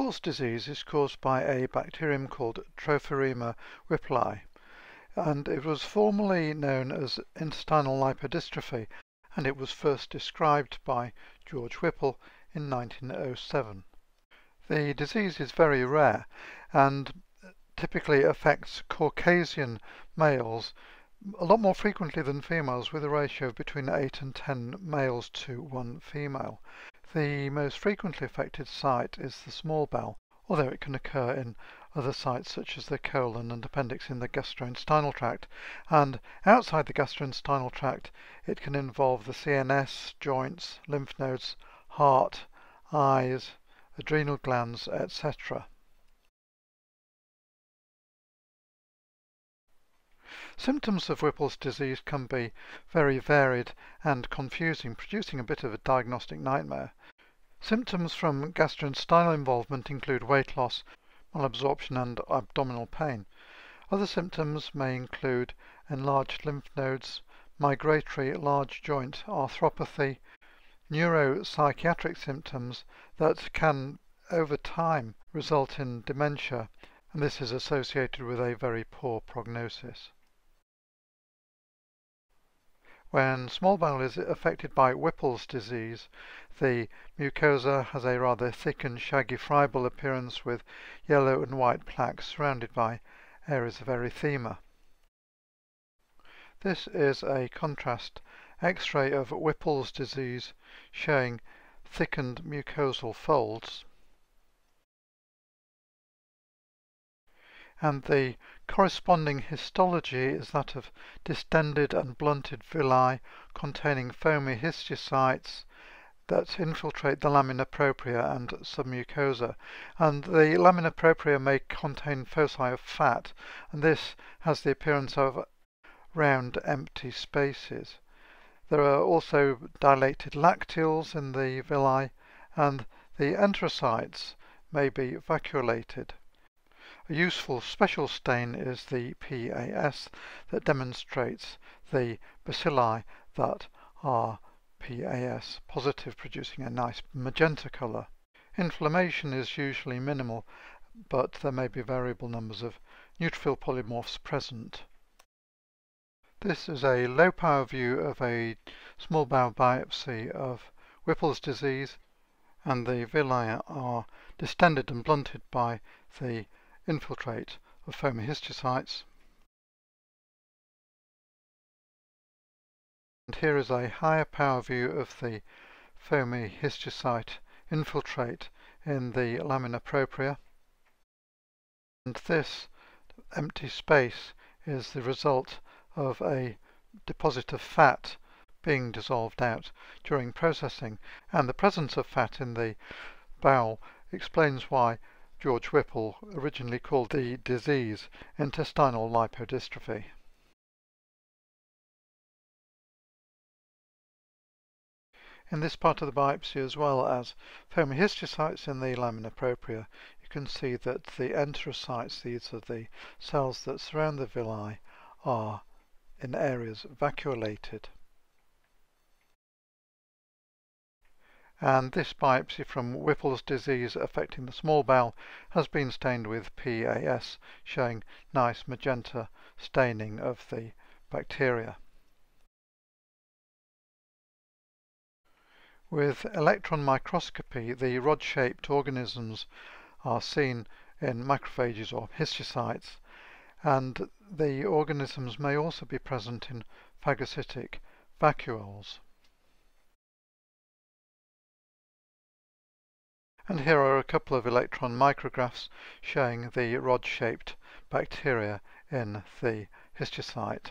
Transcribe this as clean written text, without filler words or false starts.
Whipple's disease is caused by a bacterium called Tropheryma whipplei, and it was formerly known as intestinal lipodystrophy, and it was first described by George Whipple in 1907. The disease is very rare and typically affects Caucasian males a lot more frequently than females, with a ratio of between 8 and 10 males to 1 female. The most frequently affected site is the small bowel, although it can occur in other sites such as the colon and appendix in the gastrointestinal tract, and outside the gastrointestinal tract it can involve the CNS, joints, lymph nodes, heart, eyes, adrenal glands, etc. Symptoms of Whipple's disease can be very varied and confusing, producing a bit of a diagnostic nightmare. Symptoms from gastrointestinal involvement include weight loss, malabsorption and abdominal pain. Other symptoms may include enlarged lymph nodes, migratory large joint arthropathy, neuropsychiatric symptoms that can over time result in dementia, and this is associated with a very poor prognosis. When small bowel is affected by Whipple's disease, the mucosa has a rather thick and shaggy fibril appearance with yellow and white plaques surrounded by areas of erythema. This is a contrast X-ray of Whipple's disease showing thickened mucosal folds, and the corresponding histology is that of distended and blunted villi containing foamy histiocytes that infiltrate the lamina propria and submucosa, and the lamina propria may contain foci of fat, and this has the appearance of round empty spaces. There are also dilated lacteals in the villi, and the enterocytes may be vacuolated. A useful special stain is the PAS that demonstrates the bacilli that are PAS positive, producing a nice magenta colour. Inflammation is usually minimal, but there may be variable numbers of neutrophil polymorphs present. This is a low-power view of a small bowel biopsy of Whipple's disease, and the villi are distended and blunted by the infiltrate of foamy histiocytes. And here is a higher power view of the foamy histiocyte infiltrate in the lamina propria. And this empty space is the result of a deposit of fat being dissolved out during processing, and the presence of fat in the bowel explains why George Whipple originally called the disease intestinal lipodystrophy. In this part of the biopsy, as well as foamy histiocytes in the lamina propria, you can see that the enterocytes, these are the cells that surround the villi, are in areas vacuolated. And this biopsy from Whipple's disease affecting the small bowel has been stained with PAS, showing nice magenta staining of the bacteria. With electron microscopy, the rod-shaped organisms are seen in macrophages or histiocytes, and the organisms may also be present in phagocytic vacuoles. And here are a couple of electron micrographs showing the rod-shaped bacteria in the histiocyte.